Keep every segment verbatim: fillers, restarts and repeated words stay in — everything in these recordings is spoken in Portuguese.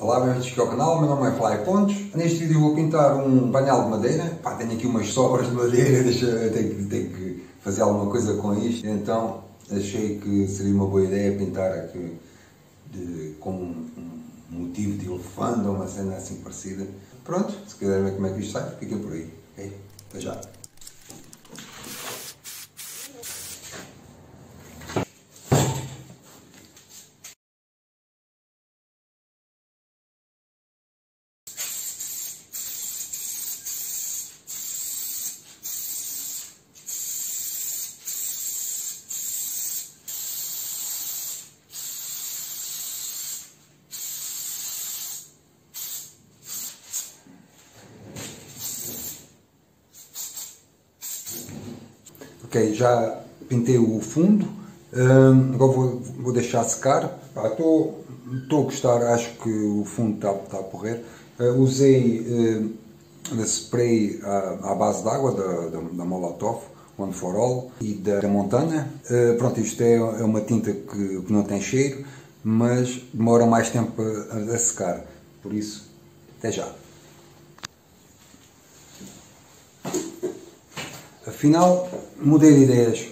Olá, bem-vindos aqui ao canal, meu nome é Fly Pontes. Neste vídeo vou pintar um painel de madeira. Pá, tenho aqui umas sobras de madeira, deixa, tenho, que, tenho que fazer alguma coisa com isto. Então achei que seria uma boa ideia pintar aqui de, com um, um motivo de elefante ou uma cena assim parecida. Pronto, se quiserem ver como é que isto sai, fiquem por aí, ok? Até já! Ok, já pintei o fundo, um, agora vou, vou deixar secar. Estou a gostar, acho que o fundo está tá a correr. Uh, usei uh, spray à, à base d'água da, da, da Molotov, One for All, e da, da Montana. Uh, pronto, isto é, é uma tinta que, que não tem cheiro, mas demora mais tempo a, a secar, por isso, até já. Afinal, mudei de ideias.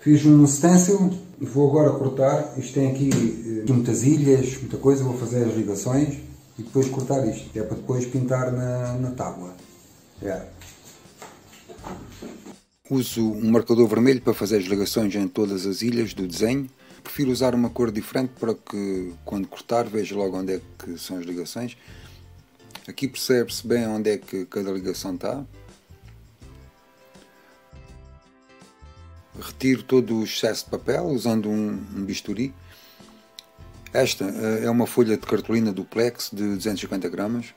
Fiz um stencil, vou agora cortar. Isto tem aqui, aqui muitas ilhas, muita coisa. Vou fazer as ligações e depois cortar isto. É para depois pintar na, na tábua. É. Uso um marcador vermelho para fazer as ligações em todas as ilhas do desenho. Prefiro usar uma cor diferente para que quando cortar veja logo onde é que são as ligações. Aqui percebe-se bem onde é que cada ligação está. Retiro todo o excesso de papel usando um, um bisturi. Esta é uma folha de cartolina duplex de duzentos e cinquenta gramas.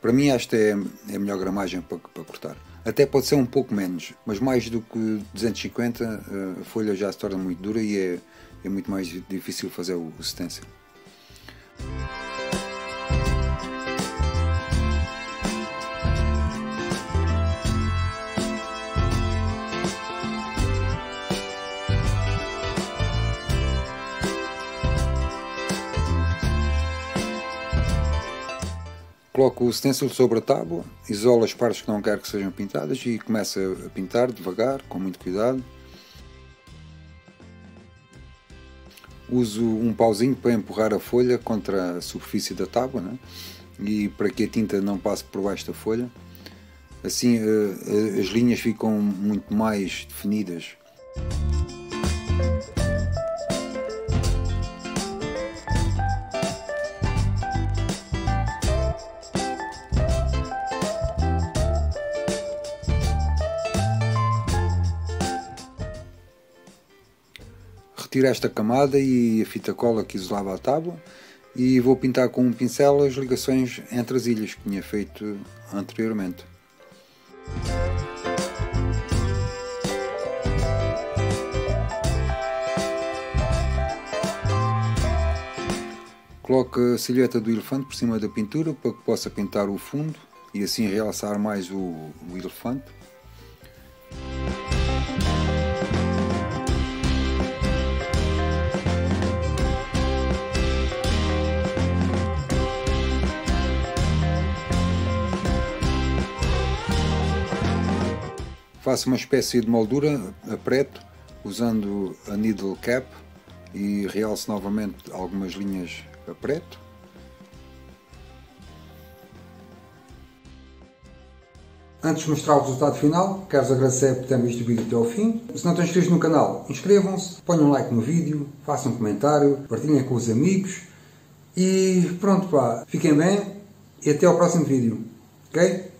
Para mim esta é a melhor gramagem para, para cortar. Até pode ser um pouco menos, mas mais do que duzentos e cinquenta a folha já se torna muito dura e é, é muito mais difícil fazer o, o stencil. Coloco o stencil sobre a tábua, isolo as partes que não quero que sejam pintadas e começo a pintar devagar, com muito cuidado. Uso um pauzinho para empurrar a folha contra a superfície da tábua, né? E para que a tinta não passe por baixo da folha. Assim as linhas ficam muito mais definidas. Tiro esta camada e a fita cola que isolava a tábua e vou pintar com um pincel as ligações entre as ilhas que tinha feito anteriormente. Coloco a silhueta do elefante por cima da pintura para que possa pintar o fundo e assim realçar mais o, o elefante. Faço uma espécie de moldura a preto, usando a needle cap e realço novamente algumas linhas a preto. Antes de mostrar o resultado final, quero-vos agradecer por terem visto o vídeo até ao fim. Se não estão inscritos no canal, inscrevam-se, ponham um like no vídeo, façam um comentário, partilhem com os amigos e pronto, pá, fiquem bem e até ao próximo vídeo, ok?